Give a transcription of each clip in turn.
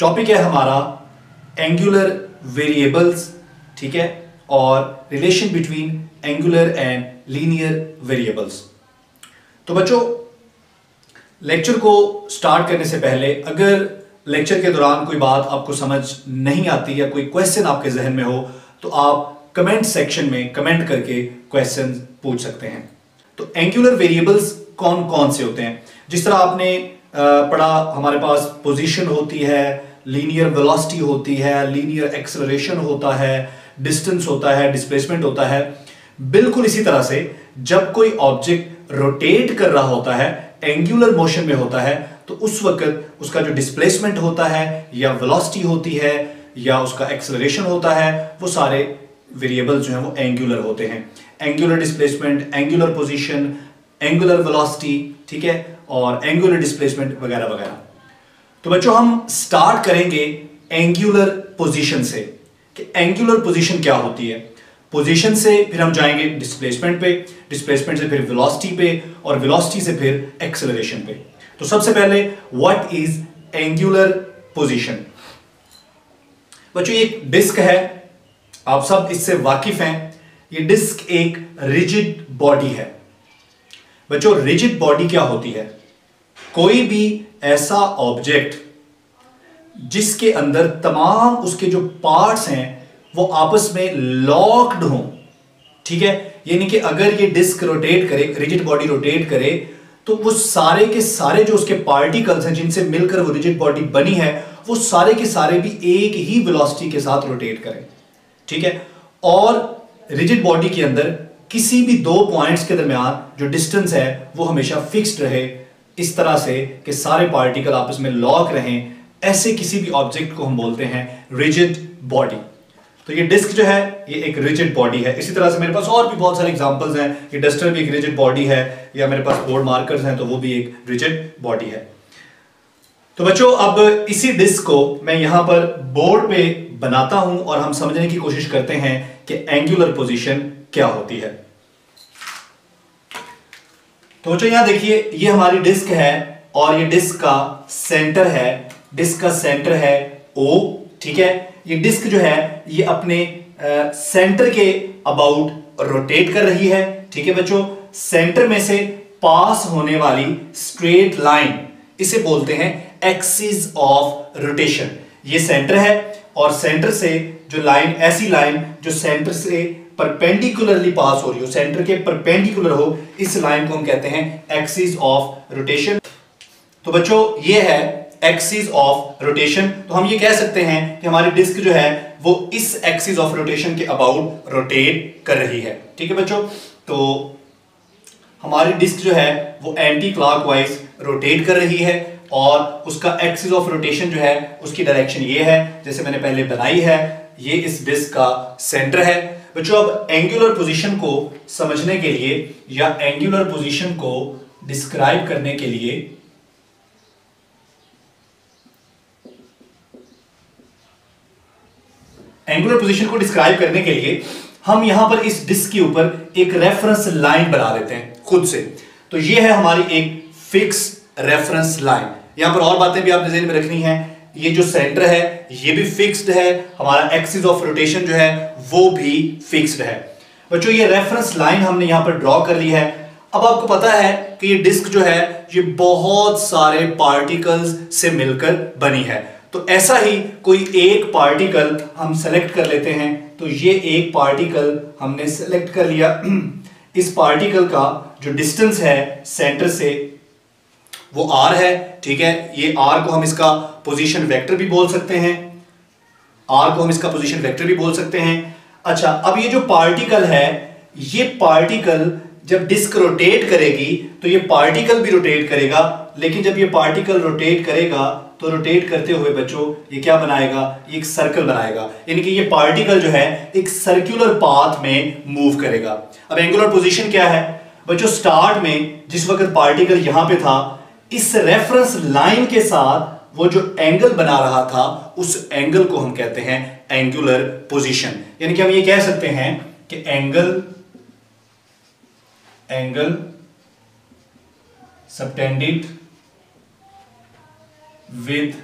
Topic है हमारा angular variables, ठीक है, और relation between angular and linear variables. तो बच्चों, लेक्चर को स्टार्ट करने से पहले अगर लेक्चर के दौरान कोई बात आपको समझ नहीं आती या कोई क्वेश्चन आपके जहन में हो तो आप कमेंट सेक्शन में कमेंट करके क्वेश्चन पूछ सकते हैं। तो एंगुलर वेरिएबल्स कौन कौन से होते हैं? जिस तरह आपने पढ़ा, हमारे पास पोजीशन होती है, लीनियर वेलोसिटी होती है, लीनियर एक्सेलरेशन होता है, डिस्टेंस होता है, डिस्प्लेसमेंट होता है। बिल्कुल इसी तरह से जब कोई ऑब्जेक्ट रोटेट कर रहा होता है, एंगुलर मोशन में होता है, तो उस वक्त उसका जो डिस्प्लेसमेंट होता है या वेलोसिटी होती है या उसका एक्सेलरेशन होता है, वो सारे वेरिएबल जो है वो एंगुलर होते हैं। Angular displacement, angular position, angular velocity, ठीक है, और एंगुलर डिस्प्लेसमेंट वगैरह वगैरह। तो बच्चों, हम स्टार्ट करेंगे एंगुलर पोजीशन से कि एंगुलर पोजीशन क्या होती है। पोजीशन से फिर हम जाएंगे डिस्प्लेसमेंट पे, डिस्प्लेसमेंट से फिर वेलोसिटी पे और वेलोसिटी से फिर एक्सेलरेशन पे। तो सबसे पहले व्हाट इज एंगुलर पोजीशन? बच्चों, एक डिस्क है, आप सब इससे वाकिफ हैं। ये डिस्क एक रिजिड बॉडी है। बच्चों, रिजिड बॉडी क्या होती है? कोई भी ऐसा ऑब्जेक्ट जिसके अंदर तमाम उसके जो पार्ट्स हैं वो आपस में लॉक्ड हों, ठीक है, यानी कि अगर ये डिस्क रोटेट करे, रिजिड बॉडी रोटेट करे, तो वो सारे के सारे जो उसके पार्टिकल्स हैं जिनसे मिलकर वो रिजिड बॉडी बनी है, वो सारे के सारे भी एक ही वेलोसिटी के साथ रोटेट करें, ठीक है। और रिजिड बॉडी के अंदर किसी भी दो पॉइंट्स के दरमियान जो डिस्टेंस है वो हमेशा फिक्स्ड रहे, इस तरह से कि सारे पार्टिकल आपस में लॉक रहें। ऐसे किसी भी ऑब्जेक्ट को हम बोलते हैं रिजिड बॉडी। तो ये डिस्क जो है ये एक रिजिड बॉडी है। इसी तरह से मेरे पास और भी बहुत सारे एग्जांपल्स हैं। ये डस्टर भी एक रिजिड बॉडी है, या मेरे पास बोर्ड मार्कर्स हैं तो वो भी एक रिजिड बॉडी है। तो बच्चों, अब इसी डिस्क को मैं यहाँ पर बोर्ड पे बनाता हूं और हम समझने की कोशिश करते हैं कि एंगुलर पोजीशन क्या होती है। तो बच्चों, यहां देखिए, ये हमारी डिस्क है और ये डिस्क का सेंटर है, डिस्क का सेंटर है O, ठीक है। ये डिस्क जो है ये अपने सेंटर के अबाउट रोटेट कर रही है, ठीक है बच्चों। सेंटर में से पास होने वाली स्ट्रेट लाइन, इसे बोलते हैं एक्सिस ऑफ रोटेशन। ये सेंटर है और सेंटर से जो लाइन, ऐसी लाइन जो सेंटर से परपेंडिकुलरली पास हो रही हो, सेंटर के परपेंडिकुलर हो, इस लाइन को हम कहते हैं एक्सिस ऑफ रोटेशन। तो बच्चों, ये है एक्सिस ऑफ रोटेशन। तो हम ये कह सकते हैं कि हमारी डिस्क जो है वो इस एक्सिस ऑफ रोटेशन के अबाउट रोटेट कर रही है, ठीक है बच्चों। तो हमारी डिस्क जो है वो एंटी क्लॉकवाइज रोटेट कर रही है और उसका एक्सिस ऑफ रोटेशन जो है उसकी डायरेक्शन ये है, जैसे मैंने पहले बनाई है। ये इस डिस्क का सेंटर है। बच्चों, अब एंगुलर पोजीशन को समझने के लिए या एंगुलर पोजीशन को डिस्क्राइब करने के लिए हम यहां पर इस डिस्क के ऊपर एक रेफरेंस लाइन बना लेते हैं खुद से। तो ये है हमारी एक फिक्स रेफरेंस लाइन। यहां पर और बातें भी आपने ध्यान में रखनी है। ये जो सेंटर है ये भी फिक्स्ड है, हमारा एक्सिस ऑफ रोटेशन जो है वो भी फिक्स्ड है। बच्चों, ये रेफरेंस लाइन हमने यहां पर ड्रॉ कर ली है। अब आपको पता है कि ये डिस्क जो है ये बहुत सारे पार्टिकल्स से मिलकर बनी है। तो ऐसा ही कोई एक पार्टिकल हम सेलेक्ट कर लेते हैं। तो ये एक पार्टिकल हमने सेलेक्ट कर लिया। इस पार्टिकल का जो डिस्टेंस है सेंटर से वो r है, ठीक है। ये r को हम इसका पोजीशन वेक्टर भी बोल सकते हैं, अच्छा, अब ये जो पार्टिकल है, ये पार्टिकल जब डिस्क रोटेट करेगी तो ये पार्टिकल भी रोटेट करेगा, लेकिन जब ये पार्टिकल रोटेट करेगा तो रोटेट करते हुए बच्चों ये क्या बनाएगा? ये एक सर्कल बनाएगा, यानी कि ये पार्टिकल जो है एक सर्कुलर पाथ में मूव करेगा। अब एंगुलर पोजीशन क्या है बच्चों? स्टार्ट में जिस वक्त पार्टिकल यहां पे था, इस रेफरेंस लाइन के साथ वो जो एंगल बना रहा था, उस एंगल को हम कहते हैं एंगुलर पोजीशन। यानी कि हम ये कह सकते हैं कि angle subtended with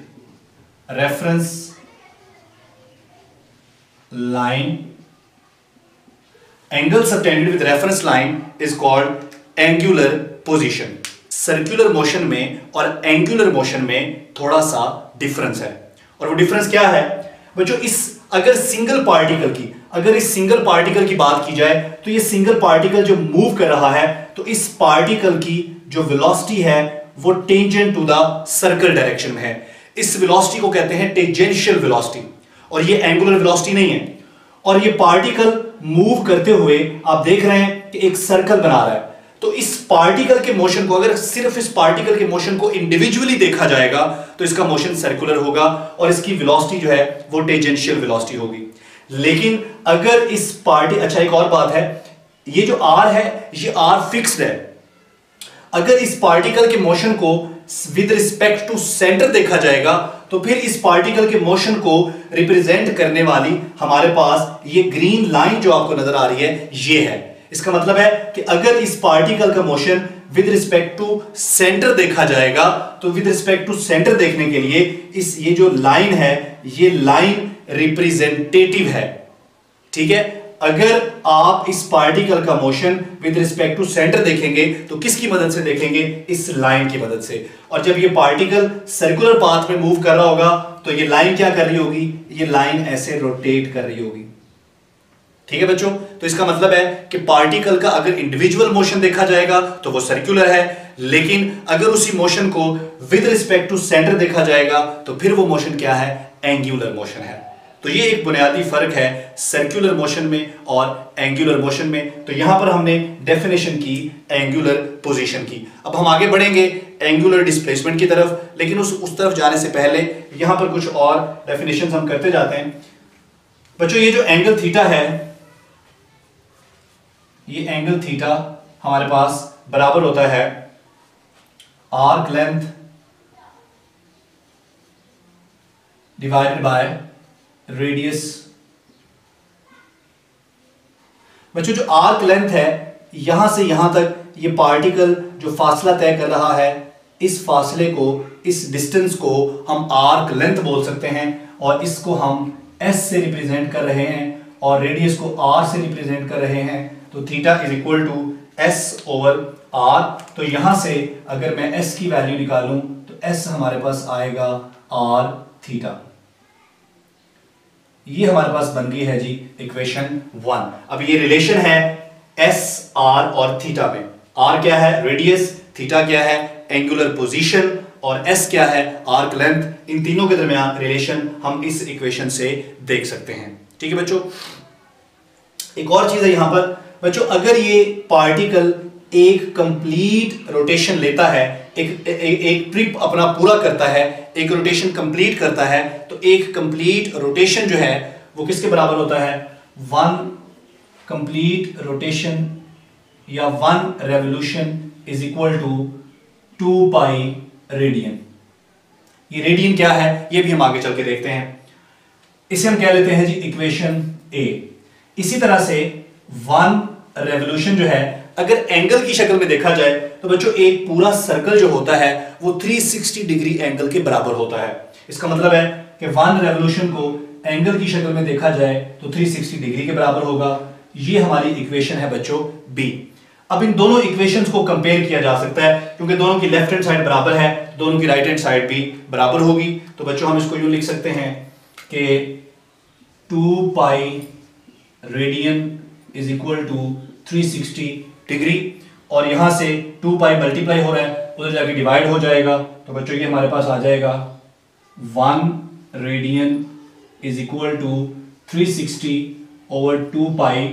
reference line, angle subtended with reference line is called angular position. Circular motion में और angular motion में थोड़ा सा difference है, और वो difference क्या है बच्चों? इस अगर इस single particle की बात की जाए तो ये single particle जो move कर रहा है तो इस particle की जो velocity है वो tangent to the circle direction में है। इस velocity को कहते हैं tangential velocity, और ये एंगुलर वेलोसिटी नहीं है। और ये पार्टिकल मूव करते हुए आप देख रहे हैं कि एक सर्कल बना रहा है, तो इस पार्टिकल के मोशन को, अगर सिर्फ इस पार्टिकल के मोशन को इंडिविजुअली देखा जाएगा तो इसका मोशन सर्कुलर होगा और इसकी वेलोसिटी जो है वो टेंजेंशियल वेलोसिटी होगी। लेकिन अगर इस पार्टी, अच्छा एक और बात है, ये जो आर है ये आर फिक्स्ड है। अगर इस पार्टिकल के मोशन को विद रिस्पेक्ट टू सेंटर देखा जाएगा तो फिर इस पार्टिकल के मोशन को रिप्रेजेंट करने वाली हमारे पास ये ग्रीन लाइन जो आपको नजर आ रही है ये है। इसका मतलब है कि अगर इस पार्टिकल का motion with respect to centre देखा जाएगा तो विद रिस्पेक्ट टू सेंटर देखने के लिए इस ये जो लाइन है ये लाइन रिप्रेजेंटेटिव है, ठीक है। अगर आप इस पार्टिकल का motion with respect to centre देखेंगे तो किसकी मदद से देखेंगे? इस लाइन की मदद से। और जब ये पार्टिकल सर्कुलर पाथ में मूव कर रहा होगा तो ये लाइन क्या कर रही होगी? ये लाइन ऐसे रोटेट कर रही होगी, ठीक है बच्चों। तो इसका मतलब है कि पार्टिकल का अगर इंडिविजुअल मोशन देखा जाएगा तो वो सर्कुलर है, लेकिन अगर उसी मोशन को विद रिस्पेक्ट टू सेंटर देखा जाएगा तो फिर वो मोशन क्या है? एंगुलर मोशन है। तो ये एक बुनियादी फर्क है सर्कुलर मोशन में और एंगुलर मोशन में। तो यहां पर हमने डेफिनेशन की एंगुलर पोजीशन की। अब हम आगे बढ़ेंगे एंगुलर डिस्प्लेसमेंट की तरफ, लेकिन उस तरफ जाने से पहले यहां पर कुछ और डेफिनेशंस हम करते जाते हैं बच्चों। ये जो एंगल थीटा है, ये एंगल थीटा हमारे पास बराबर होता है arc length divided by radius. बच्चों जो आर्क लेंथ है यहां से यहां तक ये पार्टिकल जो फासला तय कर रहा है, इस फासले को, इस डिस्टेंस को हम आर्क लेंथ बोल सकते हैं, और इसको हम s से रिप्रेजेंट कर रहे हैं और रेडियस को r से रिप्रेजेंट कर रहे हैं। तो theta is equal to s over r। तो यहां से अगर मैं s की वैल्यू निकालूं तो s हमारे पास आएगा r थीटा। ये हमारे पास बन गई है जी इक्वेशन 1। अब ये रिलेशन है एस आर और थीटा में। आर क्या है? रेडियस। थीटा क्या है? Angular position. और एस क्या है? Arc length. इन तीनों के दरमियान रिलेशन हम इस इक्वेशन से देख सकते हैं, ठीक है बच्चों। एक और चीज है यहां पर बच्चों, अगर ये पार्टिकल एक कंप्लीट रोटेशन लेता है, एक ट्रिप अपना पूरा करता है, एक रोटेशन कंप्लीट करता है, तो एक कंप्लीट रोटेशन जो है वो किसके बराबर होता है? 1 कंप्लीट रोटेशन या 1 revolution is equal to 2 pi radian. ये रेडियन क्या है ये भी हम आगे चल के देखते हैं। इसे हम कह लेते हैं जी इक्वेशन ए। इसी तरह से 1 रेवोल्यूशन जो है अगर एंगल की शक्ल में देखा जाए तो बच्चों एक पूरा सर्कल जो होता है वो 360 डिग्री एंगल के बराबर होता है। इसका मतलब है कि 1 रेवोल्यूशन को एंगल की शक्ल में देखा जाए तो 360 डिग्री के बराबर होगा। ये हमारी इक्वेशन है बच्चों बी। अब इन दोनों इक्वेशंस को कंपेयर किया जा सकता है क्योंकि दोनों की लेफ्ट हैंड साइड बराबर है, दोनों की राइट हैंड साइड भी बराबर होगी। तो बच्चों हम इसको यूं लिख सकते हैं कि 2 pi radian is equal to 360 degree, और यहां से 2 पाई मल्टीप्लाई हो रहा है, उधर जाके डिवाइड हो जाएगा। तो बच्चों ये हमारे पास आ जाएगा 1 radian is equal to 360 over 2 pi.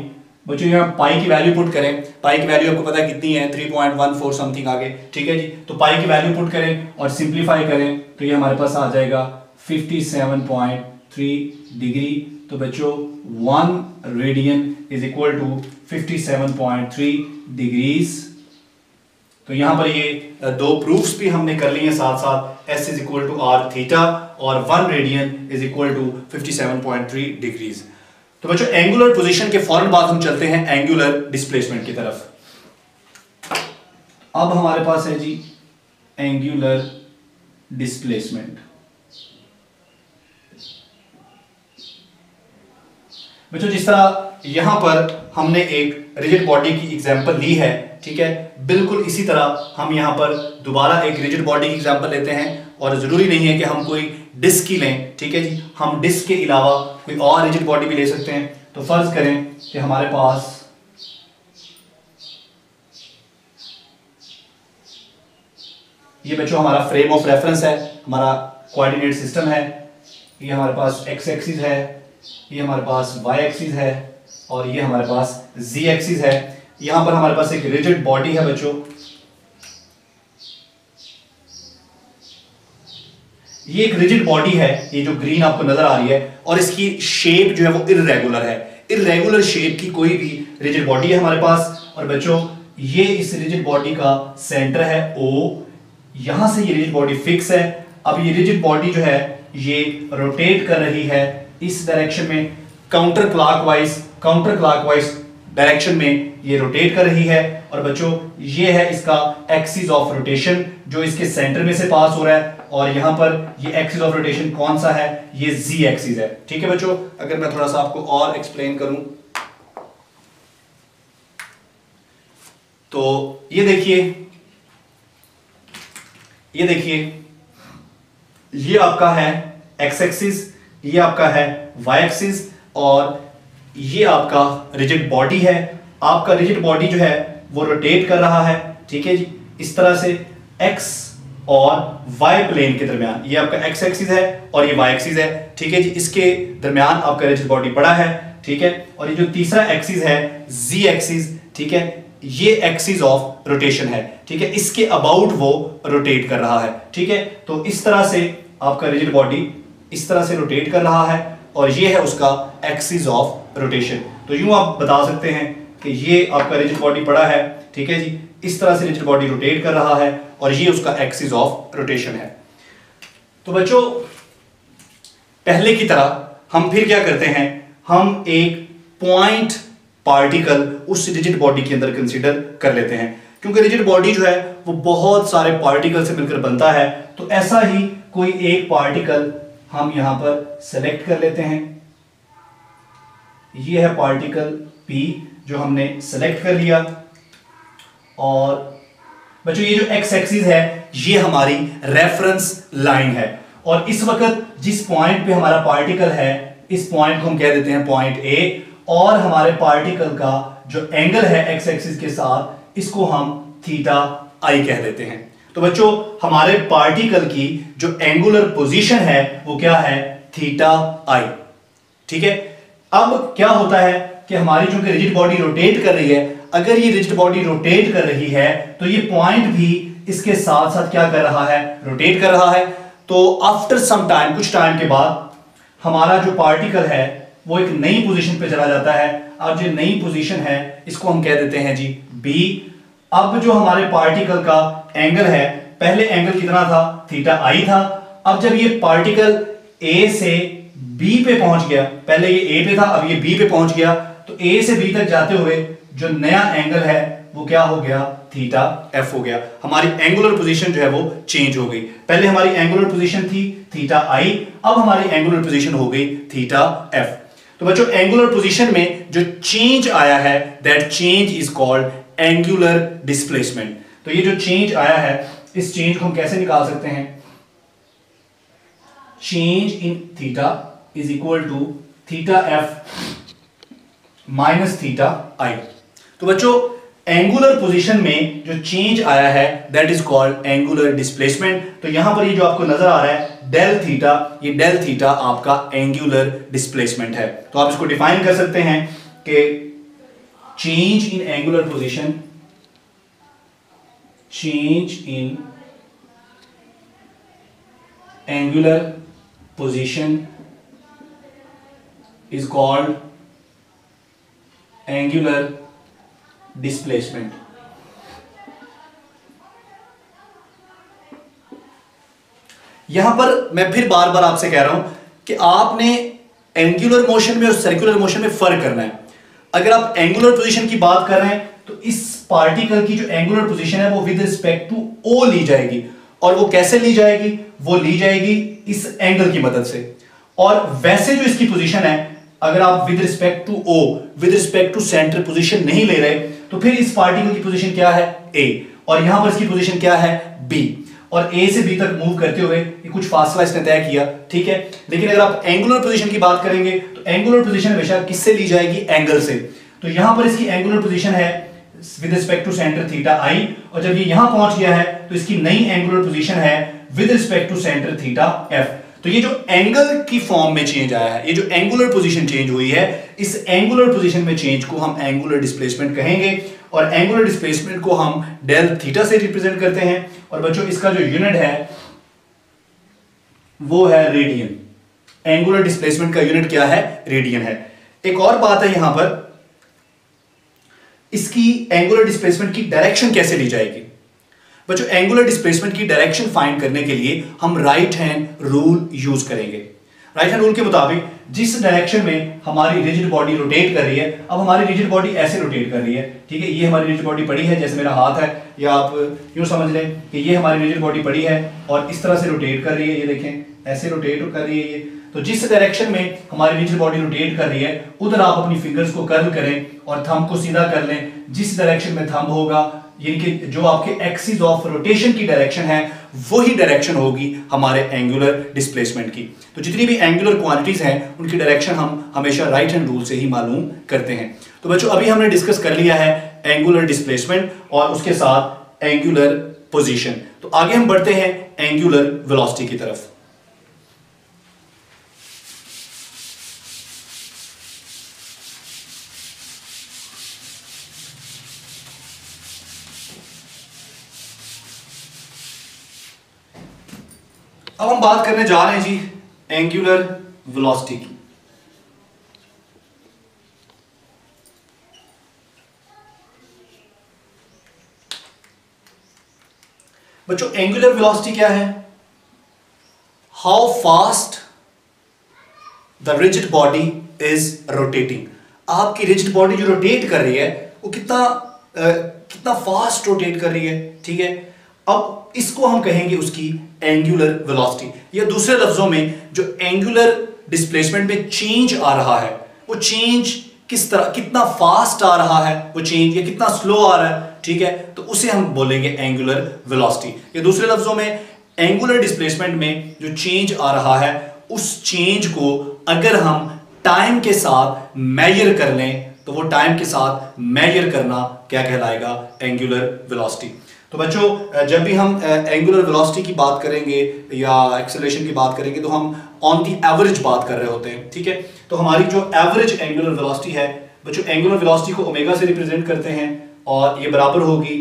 बच्चों यहाँ पाई की वैल्यू पुट करें, पाई की वैल्यू आपको पता है कितनी है, 3.14 समथिंग आगे, ठीक है जी। तो पाई की वैल्यू पुट करें और सिंप्लीफाई करें तो ये हमारे पास आ जाएगा 57.3 डिग्री। तो बच्चों 1 radian is equal to 57.3 degrees. तो यहां पर ये 2 प्रूफ्स भी हमने कर लिए हैं साथ साथ, s is equal to r theta और 1 radian is equal to 57.3 degrees. तो बच्चों एंगुलर पोजीशन के फौरन बाद हम चलते हैं एंगुलर डिस्प्लेसमेंट की तरफ। अब हमारे पास है जी एंगुलर डिस्प्लेसमेंट। बच्चों जिस तरह यहां पर हमने एक रिजिड बॉडी की एग्जाम्पल ली है, ठीक है, बिल्कुल इसी तरह हम यहां पर दोबारा एक रिजिड बॉडी की एग्जाम्पल लेते हैं। और ज़रूरी नहीं है कि हम कोई डिस्क ही लें, ठीक है जी, हम डिस्क के अलावा कोई और रिजिड बॉडी भी ले सकते हैं। तो फर्ज करें कि हमारे पास ये बच्चों हमारा फ्रेम ऑफ रेफरेंस है, हमारा कोऑर्डिनेट सिस्टम है, ये हमारे पास एक्स एक्सिस है, ये हमारे पास वाई एक्सिस है और ये हमारे पास जी एक्सिस है। यहां पर हमारे पास एक रिजिड बॉडी है बच्चों, ये एक रिजिड बॉडी है, ये जो ग्रीन आपको नजर आ रही है, और इसकी शेप जो है वो इररेगुलर है। इररेगुलर शेप की कोई भी रिजिड बॉडी है हमारे पास। और बच्चों ये इस रिजिड बॉडी का सेंटर है ओ, यहां से ये रिजिड बॉडी फिक्स है। अब ये रिजिड बॉडी जो है ये रोटेट कर रही है इस डायरेक्शन में, काउंटर क्लॉकवाइज डायरेक्शन में ये रोटेट कर रही है। और बच्चों ये है इसका एक्सिस ऑफ रोटेशन जो इसके सेंटर में से पास हो रहा है, और यहाँ पर ये एक्सिस ऑफ रोटेशन कौन सा है, ये जी एक्सिस है। ठीक है बच्चों, अगर मैं थोड़ा सा आपको और एक्सप्लेन करूं तो ये देखिए ये आपका है एक्स एक्सिस, ये आपका है y एक्सिस और ये आपका रिजिड बॉडी है। आपका रिजिड बॉडी जो है वो रोटेट कर रहा है, ठीक है जी, इस तरह से x और y प्लेन के दरमियान। ये आपका x एक्सिस है और ये y एक्सिस है, ठीक है जी, इसके दरमियान आपका रिजिड बॉडी बड़ा है, ठीक है। और ये जो तीसरा एक्सिस है z एक्सिस, ठीक है, ये एक्सिस ऑफ रोटेशन है, ठीक है, इसके अबाउट वो रोटेट कर रहा है, ठीक है। तो इस तरह से आपका रिजिड बॉडी इस तरह से रोटेट कर रहा है और ये है उसका एक्सिस ऑफ रोटेशन। तो यूं आप बता सकते हैं कि ये आपका रिजिड बॉडी बड़ा है, ठीक है जी, इस तरह से रिजिड बॉडी रोटेट कर रहा है और ये उसका एक्सिस ऑफ रोटेशन है। तो बच्चों पहले की तरह हम फिर क्या करते हैं, हम एक पॉइंट पार्टिकल उस रिजिड बॉडी के अंदर कंसीडर कर लेते हैं, क्योंकि रिजिड बॉडी जो है वो बहुत सारे पार्टिकल से मिलकर बनता है। तो ऐसा ही कोई एक पार्टिकल हम यहां पर सेलेक्ट कर लेते हैं। ये है पार्टिकल P जो हमने सेलेक्ट कर लिया। और बच्चों ये जो x एक्सिस है ये हमारी रेफरेंस लाइन है, और इस वक्त जिस पॉइंट पे हमारा पार्टिकल है इस पॉइंट को हम कह देते हैं पॉइंट A, और हमारे पार्टिकल का जो एंगल है x एक्सिस के साथ इसको हम थीटा I कह देते हैं। तो बच्चों हमारे पार्टिकल की जो एंगुलर पोजीशन है वो क्या है, थीटा आई, ठीक है। अब क्या होता है कि हमारी जो रिजिड बॉडी रोटेट कर रही है, अगर ये रिजिड बॉडी रोटेट कर रही है तो ये पॉइंट भी इसके साथ साथ क्या कर रहा है, रोटेट कर रहा है। तो आफ्टर सम टाइम, कुछ टाइम के बाद हमारा जो पार्टिकल है वो एक नई पोजीशन पे चला जाता है। अब जो नई पोजीशन है इसको हम कह देते हैं जी बी। अब जो हमारे पार्टिकल का एंगल है, पहले एंगल कितना था, थीटा आई था। अब जब ये पार्टिकल ए से बी पे पहुंच गया, पहले ये ए पे था अब ये बी पे पहुंच गया, तो ए से बी तक जाते हुए जो नया एंगल है वो क्या हो गया, थीटा एफ हो गया। हमारी एंगुलर पोजीशन जो है वो चेंज हो गई। पहले हमारी एंगुलर पोजीशन थी थीटा आई, अब हमारी एंगुलर पोजीशन हो गई थीटा एफ। तो बच्चों एंगुलर पोजीशन में जो चेंज आया है, that change is called angular displacement. तो ये जो चेंज आया है इस चेंज को हम कैसे निकाल सकते हैं, change in theta is equal to theta f minus theta i. तो बच्चों एंगुलर पोजीशन में जो चेंज आया है that is called angular displacement. तो यहां पर ये जो आपको नजर आ रहा है डेल थीटा, ये डेल थीटा आपका एंगुलर डिस्प्लेसमेंट है। तो आप इसको डिफाइन कर सकते हैं कि change in angular position is called angular displacement. यहां पर मैं फिर बार बार आपसे कह रहा हूं कि आपने एंगुलर मोशन में और सर्कुलर मोशन में फर्क करना है। अगर आप एंगुलर पोजीशन की बात कर रहे हैं तो इस पार्टिकल की जो एंगुलर पोजीशन है वो विद रिस्पेक्ट टू ओ ली जाएगी, और वो कैसे ली जाएगी, वो ली जाएगी इस एंगल की मदद से। और वैसे जो इसकी पोजीशन है अगर आप with respect to O with respect to centre position नहीं ले रहे तो फिर इस पार्टिकल की पोजीशन क्या है ए, और यहां पर इसकी पोजीशन क्या है बी, और ए से बी तक मूव करते हुए ये कुछ फासला इसने तय किया, ठीक है। लेकिन अगर आप एंगुलर पोजीशन की बात करेंगे तो एंगुलर पोजीशन हमेशा किससे ली जाएगी, एंगल से। तो यहां पर इसकी एंगुलर पोजीशन है with respect to centre theta i, और जब ये यहां पहुंच गया है तो इसकी नई एंगुलर पोजीशन है with respect to centre theta f. तो ये जो एंगल की फॉर्म में चेंज आया है, ये जो एंगुलर पोजीशन चेंज हुई है, इस एंगुलर पोजीशन में चेंज को हम एंगुलर डिस्प्लेसमेंट कहेंगे, और एंगुलर डिस्प्लेसमेंट को हम डेल थीटा से रिप्रेजेंट करते हैं। और बच्चों इसका जो यूनिट है वो है रेडियन, एंगुलर डिस्प्लेसमेंट का यूनिट क्या है, रेडियन है। एक और बात है यहां पर, इसकी एंगुलर डिस्प्लेसमेंट की डायरेक्शन कैसे ली जाएगी। बच्चों एंगुलर डिस्प्लेसमेंट की डायरेक्शन फाइंड करने के लिए हम राइट हैंड रूल यूज करेंगे। राइट हैंड रूल के मुताबिक जिस डायरेक्शन में हमारी रिजिड बॉडी रोटेट कर रही है, अब हमारी रिजिड बॉडी ऐसे रोटेट कर रही है, ठीक है, ये हमारी रिजिड बॉडी पड़ी है, जैसे मेरा हाथ है, या आप यूं समझ लें कि ये हमारी रिजिड बॉडी पड़ी है और इस तरह से रोटेट कर रही है, ये देखें ऐसे रोटेट कर रही है ये। तो जिस डायरेक्शन में हमारी रिजिड बॉडी रोटेट कर रही है उधर आप अपनी फिंगर्स को कर्ल करें और थंब को सीधा कर लें। जिस डायरेक्शन में थंब होगा, यानी जो आपके एक्सिस ऑफ रोटेशन की डायरेक्शन है वही डायरेक्शन होगी हमारे एंगुलर डिस्प्लेसमेंट की। तो जितनी भी एंगुलर क्वांटिटीज हैं उनकी डायरेक्शन हम हमेशा राइट हैंड रूल से ही मालूम करते हैं। तो बच्चों अभी हमने डिस्कस कर लिया है एंगुलर डिस्प्लेसमेंट और उसके साथ एंगुलर पोजीशन। तो आगे हम बढ़ते हैं एंगुलर वेलोसिटी की तरफ। अब हम बात करने जा रहे हैं जी एंगुलर वेलोसिटी की। बच्चों एंगुलर वेलोसिटी क्या है, how fast the rigid body is rotating. आपकी रिजिड बॉडी जो रोटेट कर रही है वो कितना फास्ट रोटेट कर रही है, ठीक है। अब इसको हम कहेंगे उसकी एंगुलर वेलोसिटी, या दूसरे लफ्जों में जो एंगुलर डिस्प्लेसमेंट में चेंज आ रहा है वो चेंज किस तरह, कितना फास्ट आ रहा है वो चेंज, या कितना स्लो आ रहा है, ठीक है, तो उसे हम बोलेंगे एंगुलर वेलोसिटी। या दूसरे लफ्जों में एंगुलर डिस्प्लेसमेंट में जो चेंज आ रहा है उस चेंज को अगर हम टाइम के साथ मेजर कर लें तो वो टाइम के साथ मेजर करना क्या कहलाएगा, एंगुलर वेलोसिटी। तो बच्चों जब भी हम एंगुलर वेलोसिटी की बात करेंगे या एक्सेलरेशन की बात करेंगे तो हम ऑन दी एवरेज बात कर रहे होते हैं, ठीक है। तो हमारी जो एवरेज एंगुलर वेलोसिटी है, बच्चों एंगुलर वेलोसिटी को ओमेगा से रिप्रेजेंट करते हैं और ये बराबर होगी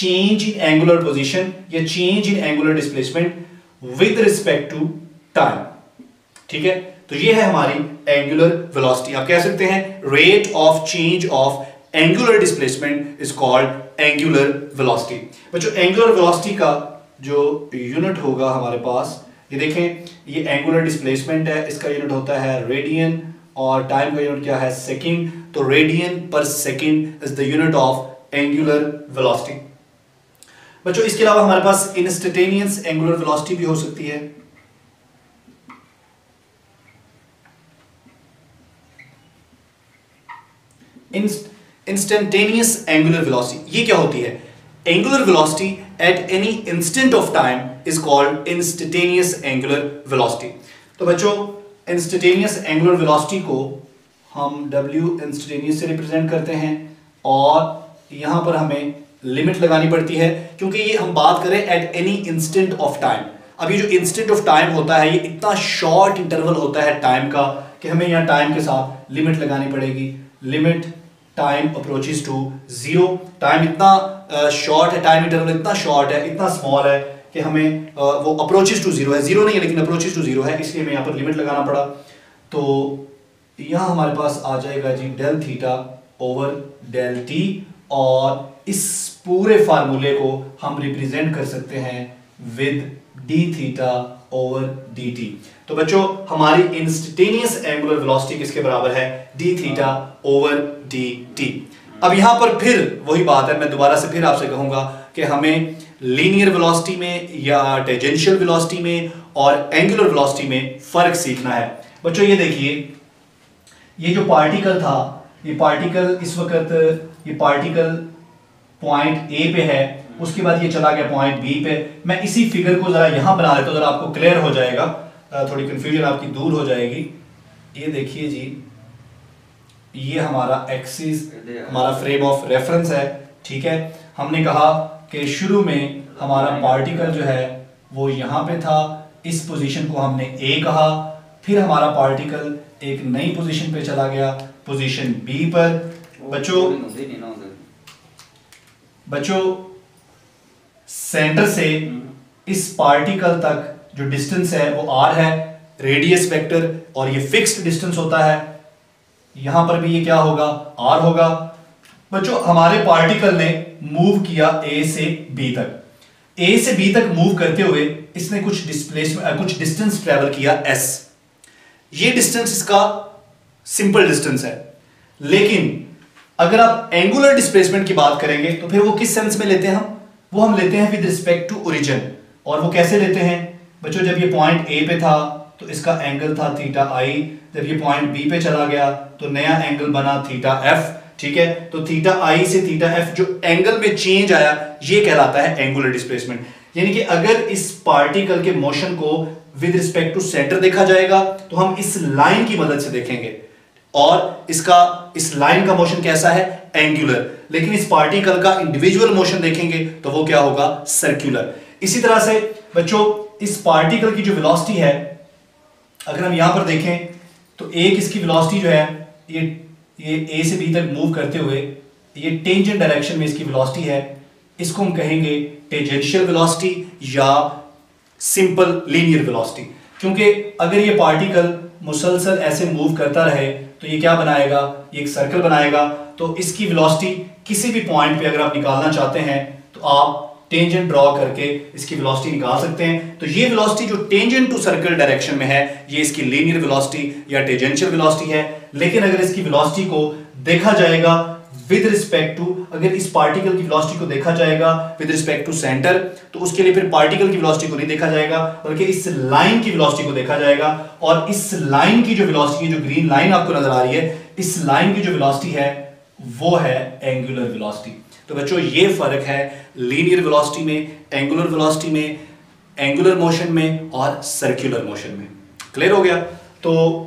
चेंज इन एंगुलर पोजीशन या change in angular displacement with respect to time, ठीक है। तो ये है हमारी एंगुलर वेलोसिटी। आप कह सकते हैं rate of change of angular displacement is called angular velocity. बच्चों एंगुलर वेलोसिटी का जो यूनिट होगा हमारे पास, ये देखें, ये एंगुलर डिस्प्लेसमेंट है, इसका यूनिट होता है रेडियन और टाइम का यूनिट क्या है, सेकंड। तो radian per second is the unit of angular velocity. बच्चों इसके अलावा हमारे पास इंस्टेंटेनियस एंगुलर वेलोसिटी भी हो सकती है। इंस्टेंटेनियस एंगुलर वेलोसिटी ये क्या होती है, angular velocity at any instant of time is called instantaneous angular velocity. तो बच्चों इंस्टेंटेनियस एंगुलर वेलोसिटी को हम w इंस्टेंटेनियस से रिप्रेजेंट करते हैं और यहां पर हमें लिमिट लगानी पड़ती है क्योंकि ये हम बात करें at any instant of time. अब ये जो इंस्टेंट ऑफ टाइम होता है ये इतना शॉर्ट इंटरवल होता है टाइम का कि हमें यहाँ टाइम के साथ लिमिट लगानी पड़ेगी। Limit time approaches to zero, time इतना शॉर्ट है, टाइम इंटरवल इतना शॉर्ट है, इतना स्मॉल है कि हमें वो अप्रोचेस टू जीरो है, जीरो नहीं है लेकिन अप्रोचेस टू जीरो है, इसलिए हमें यहाँ पर लिमिट लगाना पड़ा। तो यहाँ हमारे पास आ जाएगा जी del theta over del t, और इस पूरे फार्मूले को हम रिप्रेजेंट कर सकते हैं with d theta over d t. तो बच्चों हमारी इंस्टेंटेनियस एंगुलर वेलोसिटी किसके बराबर है, d theta over d t. अब यहां पर फिर वही बात है, मैं दोबारा से फिर आपसे कहूंगा कि हमें लीनियर वेलोसिटी में या टेंजेंशियल वेलोसिटी में और एंगुलर वेलोसिटी में फर्क सीखना है। बच्चों ये देखिए, ये जो पार्टिकल था, ये पार्टिकल इस वक्त ये पार्टिकल पॉइंट ए पे है, उसके बाद ये चला गया पॉइंट बी पे। मैं इसी फिगर को जरा यहाँ बना देता हूँ, जरा आपको क्लियर हो जाएगा, थोड़ी कंफ्यूजन आपकी दूर हो जाएगी। ये देखिए जी, ये हमारा एक्सिस, हमारा फ्रेम ऑफ रेफरेंस है, ठीक है। हमने कहा कि शुरू में हमारा पार्टिकल जो है वो यहाँ पे था, इस पोजीशन को हमने ए कहा, फिर हमारा पार्टिकल एक नई पोजीशन पे चला गया, पोजीशन बी पर। बच्चों सेंटर से इस पार्टिकल तक जो डिस्टेंस है वो आर है, रेडियस वेक्टर, और ये फिक्स्ड डिस्टेंस होता है। यहां पर भी ये क्या होगा, आर होगा। बच्चों हमारे पार्टिकल ने मूव किया ए से बी तक, ए से बी तक मूव करते हुए इसने कुछ डिस्प्लेसमेंट, कुछ डिस्टेंस ट्रेवल किया एस। ये डिस्टेंस इसका सिंपल डिस्टेंस है, लेकिन अगर आप एंगुलर डिस्प्लेसमेंट की बात करेंगे तो फिर वो किस सेंस में लेते हैं हम, वो हम लेते हैं विद रिस्पेक्ट टू ओरिजिन। और वो कैसे लेते हैं बच्चों, जब ये पॉइंट ए पे था तो इसका एंगल था थीटा आई, जब ये पॉइंट बी पे चला गया तो नया एंगल बना थीटा एफ, ठीक है। तो थीटा आई से थीटा एफ जो एंगल में चेंज आया, ये कहलाता है एंगुलर डिस्प्लेसमेंट। यानी कि अगर इस पार्टिकल के मोशन को विद रिस्पेक्ट टू सेंटर देखा जाएगा तो हम इस लाइन की मदद से देखेंगे, और इसका, इस लाइन का मोशन कैसा है, एंगुलर। लेकिन इस पार्टिकल का इंडिविजुअल मोशन देखेंगे तो वो क्या होगा, सर्क्युलर। इसी तरह से बच्चों इस पार्टिकल की जो वेलोसिटी है, अगर हम यहां पर देखें तो एक इसकी वेलोसिटी जो है ये ए से बी तक मूव करते हुए ये टेंजेंट डायरेक्शन में इसकी वेलोसिटी है, इसको हम कहेंगे टेंजेंशियल वेलोसिटी या सिंपल लीनियर वेलोसिटी। क्योंकि अगर ये पार्टिकल मुसलसल ऐसे मूव करता रहे तो ये क्या बनाएगा, ये एक सर्कल बनाएगा। तो इसकी वेलोसिटी किसी भी पॉइंट पे अगर आप निकालना चाहते हैं तो आप टेंजेंट ड्रॉ करके इसकी वेलोसिटी निकाल सकते हैं। तो ये वेलोसिटी जो टेंजेंट टू सर्कल डायरेक्शन में है, ये इसकी लीनियर वेलोसिटी या टेंजेंशियल वेलोसिटी है। लेकिन अगर इसकी वेलोसिटी को देखा जाएगा विद रिस्पेक्ट टू, अगर इस पार्टिकल की वेलोसिटी को देखा जाएगा विद रिस्पेक्ट टू सेंटर, तो उसके लिए फिर पार्टिकल की वेलोसिटी को नहीं देखा जाएगा, बल्कि इस लाइन की वेलोसिटी को देखा जाएगा। और इस लाइन की जो वेलोसिटी, जो ग्रीन लाइन आपको नजर आ रही है, इस लाइन की जो वेलोसिटी है वो है एंगुलर वेलोसिटी। तो बच्चों ये फर्क है लीनियर वेलोसिटी में, एंगुलर वेलोसिटी में, एंगुलर मोशन में और सर्कुलर मोशन में। क्लियर हो गया। तो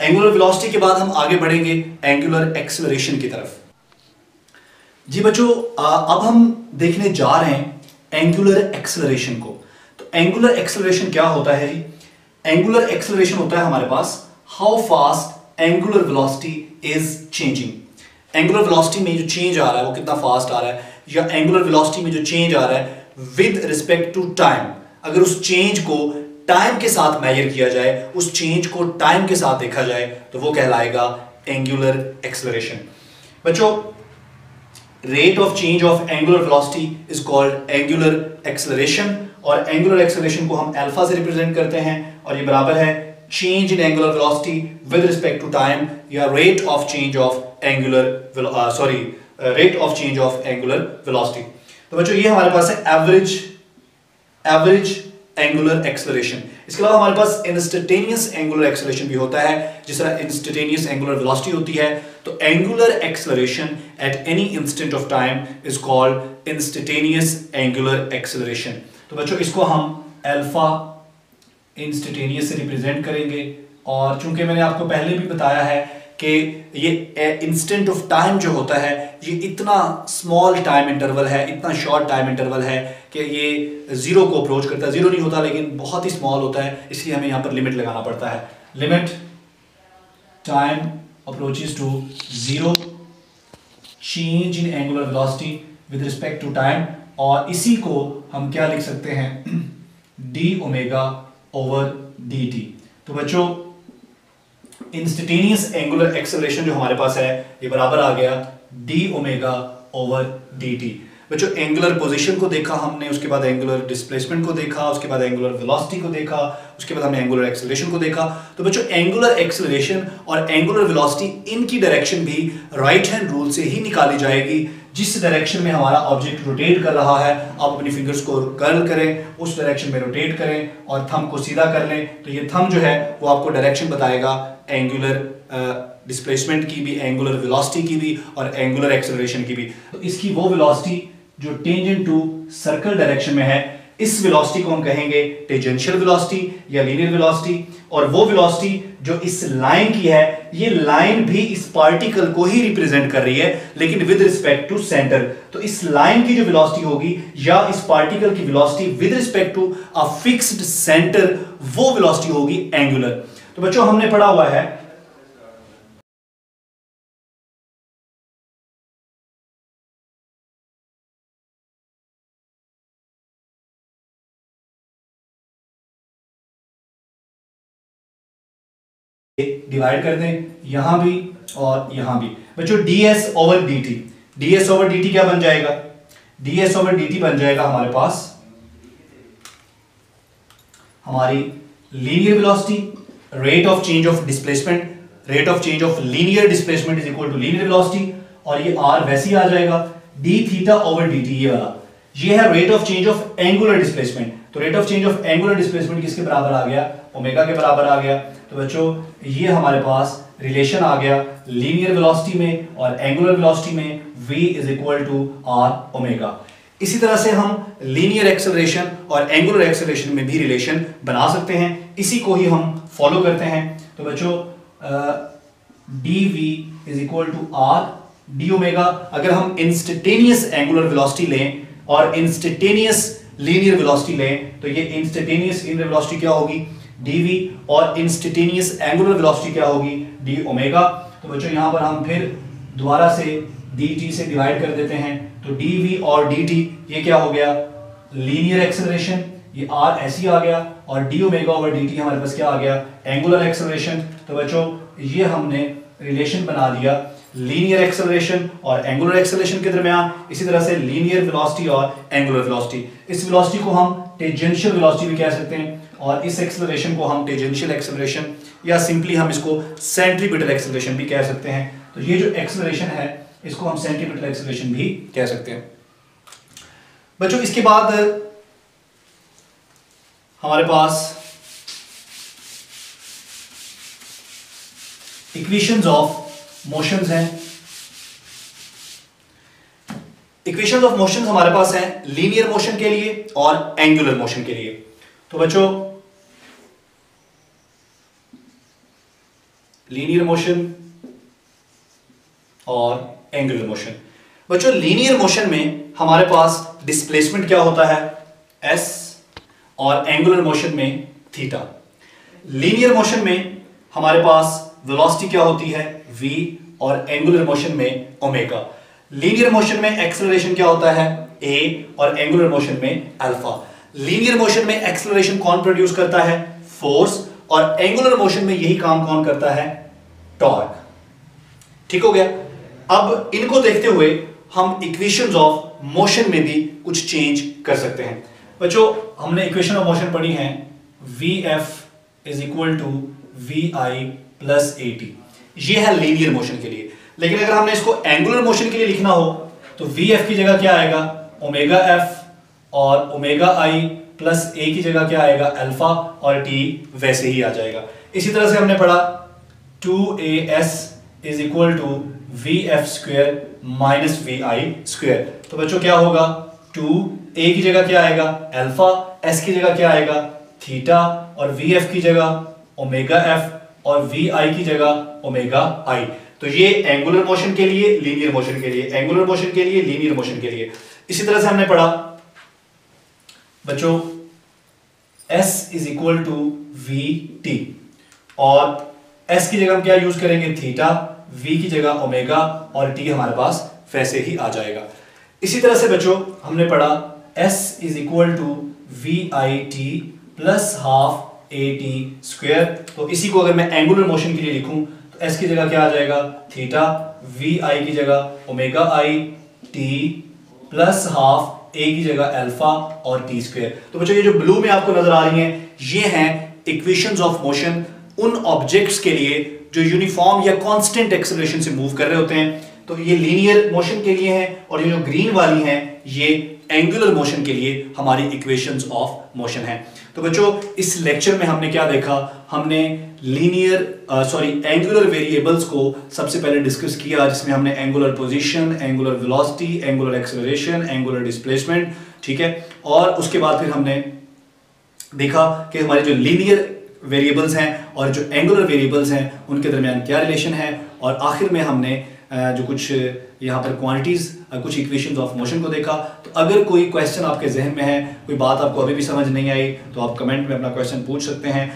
एंगुलर वेलोसिटी के बाद हम आगे बढ़ेंगे एंगुलर एक्सेलरेशन की तरफ। जी बच्चों अब हम देखने जा रहे हैं एंगुलर एक्सेलरेशन को। तो एंगुलर एक्सेलरेशन क्या होता है जी, एंगुलर एक्सेलरेशन होता है हमारे पास how fast angular velocity is changing. Angular velocity में जो चेंज आ रहा है वो कितना फास्ट आ रहा है, या एंगुलर वेलोसिटी में जो चेंज आ रहा है विद रिस्पेक्ट टू टाइम, अगर उस चेंज को टाइम के साथ मेजर किया जाए, उस चेंज को टाइम के साथ देखा जाए, तो वो कहलाएगा एंगुलर एक्सेलरेशन। बच्चों rate of change of angular velocity is called angular acceleration, और एंगुलर एक्सेलरेशन को हम अल्फा से रिप्रेजेंट करते हैं, और ये बराबर है change in angular velocity with respect to time, या rate of change of angular rate of change of angular velocity। तो बच्चों ये हमारे पास है average angular acceleration। इसके अलावा हमारे पास instantaneous angular acceleration भी होता है, जिस तरह instantaneous angular velocity होती है। तो angular acceleration at any instant of time is called instantaneous angular acceleration। तो बच्चों इसको हम अल्फा इंस्टेंटेनियस से रिप्रेजेंट करेंगे, और चूंकि मैंने आपको पहले भी बताया है कि ये इंस्टेंट ऑफ टाइम जो होता है ये इतना स्मॉल टाइम इंटरवल है, इतना शॉर्ट टाइम इंटरवल है कि ये ज़ीरो को अप्रोच करता है, ज़ीरो नहीं होता लेकिन बहुत ही स्मॉल होता है, इसलिए हमें यहाँ पर लिमिट लगाना पड़ता है। Limit time approaches to zero, change in angular velocity with respect to time, और इसी को हम क्या लिख सकते हैं, d omega over d t. तो बच्चों इंस्टेंटेनियस एंगुलर एक्सेलरेशन जो हमारे पास है ये बराबर आ गया d omega over d t. बच्चों एंगुलर पोजीशन को देखा हमने, उसके बाद एंगुलर डिस्प्लेसमेंट को देखा, उसके बाद एंगुलर वेलोसिटी को देखा, उसके बाद हमने एंगुलर एक्सेलरेशन को देखा। तो बच्चों एंगुलर एक्सेलरेशन और एंगुलर वेलोसिटी, इनकी डायरेक्शन भी राइट हैंड रूल से ही निकाली जाएगी, जिस डायरेक्शन में हमारा ऑब्जेक्ट रोटेट कर रहा है, आप अपनी फिंगर्स को कर्ल करें, उस डायरेक्शन में रोटेट करें और थंब को सीधा कर लें। तो ये थंब जो है वो आपको डायरेक्शन बताएगा, एंगुलर डिस्प्लेसमेंट की भी, एंगुलर वेलोसिटी की भी और एंगुलर एक्सेलरेशन की भी। तो इसकी वो वेलोसिटी जो टेंजेंट टू सर्कल डायरेक्शन में है, इस वेलोसिटी को हम कहेंगे टेंजेंशियल वेलोसिटी या लीनियर वेलोसिटी। और वो वेलोसिटी जो इस लाइन की है, ये लाइन भी इस पार्टिकल को ही रिप्रेजेंट कर रही है, लेकिन विद रिस्पेक्ट टू सेंटर। तो इस लाइन की जो वेलोसिटी होगी या इस पार्टिकल की velocity with respect to a fixed centre, वो वेलोसिटी होगी एंगुलर। तो बच्चों हमने पढ़ा हुआ है डिवाइड कर दें यहां भी और यहां भी। बच्चों ds over dt, ds over dt क्या बन जाएगा? ds ओवर dt बन जाएगा हमारे पास हमारी linear velocity, rate of change of displacement, rate of change of linear displacement is equal to linear velocity. और ये r वैसे ही आ जाएगा d थीटा ओवर dt, ये वाला, ये है rate of change of angular displacement. तो rate of change of angular displacement किसके बराबर आ गया? ओमेगा के बराबर आ गया। तो बच्चों ये हमारे पास रिलेशन आ गया लीनियर वेलोसिटी में और एंगुलर वेलोसिटी में, v is equal to r omega. इसी तरह से हम लीनियर एक्सेलरेशन और एंगुलर एक्सेलरेशन में भी रिलेशन बना सकते हैं, इसी को ही हम फॉलो करते हैं। तो बच्चों dv is equal to r d omega. अगर हम इंस्टेंटेनियस एंगुलर वेलोसिटी लें और इंस्टेंटेनियस लीनियर वेलोसिटी लें, तो ये इंस्टेंटेनियस लीनियर वेलोसिटी क्या होगी? dv, और इंस्टेंटेनियस एंगुलर वेलोसिटी क्या होगी? d omega. तो बच्चों यहाँ पर हम फिर दोबारा से dt से डिवाइड कर देते हैं। तो dv और dt ये क्या हो गया? लीनियर एक्सेलरेशन, ये r ऐसी आ गया, और d ओमेगा ओवर dt हमारे पास क्या आ गया? Angular acceleration. तो बच्चों ये हमने रिलेशन बना दिया लीनियर एक्सेलरेशन और एंगुलर एक्सेलरेशन के दरमियान, इसी तरह से लीनियर वेलोसिटी और एंगुलर वेलोसिटी। इस वेलोसिटी को हम टेंजेंशियल वेलोसिटी भी कह सकते हैं और इस एक्सेलरेशन को हम टेंजेंशियल एक्सेलरेशन या सिंपली हम इसको सेंट्रीपिटल एक्सेलरेशन भी कह सकते हैं। तो ये जो एक्सेलरेशन है इसको हम सेंट्रीपिटल एक्सेलरेशन भी कह सकते हैं। बच्चों इसके बाद हमारे पास इक्वेशंस ऑफ मोशंस हैं। इक्वेशंस ऑफ मोशंस हमारे पास हैं लीनियर मोशन के लिए और एंगुलर मोशन के लिए। तो बच्चों लीनियर मोशन और एंगुलर मोशन। बच्चों लीनियर मोशन में हमारे पास डिस्प्लेसमेंट क्या होता है? s, और एंगुलर मोशन में थीटा। लीनियर मोशन में हमारे पास वेलोसिटी क्या होती है? v, और एंगुलर मोशन में ओमेगा। लीनियर मोशन में एक्सेलरेशन क्या होता है? a, और एंगुलर मोशन में अल्फा। लीनियर मोशन में एक्सेलरेशन कौन प्रोड्यूस करता है? फोर्स, और एंगुलर मोशन में यही काम कौन करता है? टॉर्क। ठीक हो गया। अब इनको देखते हुए हम इक्वेशंस ऑफ मोशन में भी कुछ चेंज कर सकते हैं। बच्चों हमने इक्वेशन ऑफ मोशन पढ़ी है v f is equal to v i plus 80, ये है लीनियर मोशन के लिए। लेकिन अगर हमने इसको एंगुलर मोशन के लिए लिखना हो तो vf की जगह क्या आएगा? ओमेगा f, और ओमेगा i प्लस a की जगह क्या आएगा? अल्फा, और t वैसे ही आ जाएगा। इसी तरह से हमने पढ़ा 2as is equal to v f square minus v i square. तो बच्चों क्या होगा? 2a की जगह क्या आएगा? अल्फा, s की जगह क्या आएगा? थीटा, और vf की जगह ओमेगा f और वी आई की जगह ओमेगा आई। तो ये एंगुलर मोशन के लिए, लीनियर मोशन के लिए, एंगुलर मोशन के लिए, लीनियर मोशन के लिए। इसी तरह से हमने पढ़ा बच्चों s is equal to v t, और एस की जगह हम क्या यूज करेंगे? थीटा, वी की जगह ओमेगा, और टी हमारे पास वैसे ही आ जाएगा। इसी तरह से बच्चों हमने पढ़ा s is equal to v i t plus half at square. तो इसी को अगर मैं एंगुलर मोशन के लिए लिखूं तो s की जगह क्या आ जाएगा? थीटा, वी आई की जगह omega i, t plus half a की जगह अल्फा और t स्क्वायर। तो बच्चों ये जो ब्लू में आपको नजर आ रही हैं, ये हैं इक्वेशंस ऑफ मोशन उन ऑब्जेक्ट्स के लिए जो यूनिफॉर्म या कांस्टेंट एक्सेलरेशन से मूव कर रहे होते हैं। तो ये लीनियर मोशन के लिए है, और ये जो ग्रीन वाली है ये एंगुलर मोशन के लिए हमारी इक्वेशंस ऑफ मोशन है। तो बच्चों इस लेक्चर में हमने क्या देखा, हमने एंगुलर वेरिएबल्स को सबसे पहले डिस्कस किया, जिसमें हमने angular position, angular velocity, angular acceleration, angular displacement, ठीक है। और उसके बाद फिर हमने देखा कि हमारे जो लीनियर वेरिएबल्स हैं और जो एंगुलर वेरिएबल्स हैं उनके दरमियान क्या रिलेशन है, और आखिर में हमने जो कुछ यहाँ पर क्वांटिटीज़, कुछ इक्वेशंस ऑफ मोशन को देखा। तो अगर कोई क्वेश्चन आपके जहन में है, कोई बात आपको अभी भी समझ नहीं आई, तो आप कमेंट में अपना क्वेश्चन पूछ सकते हैं।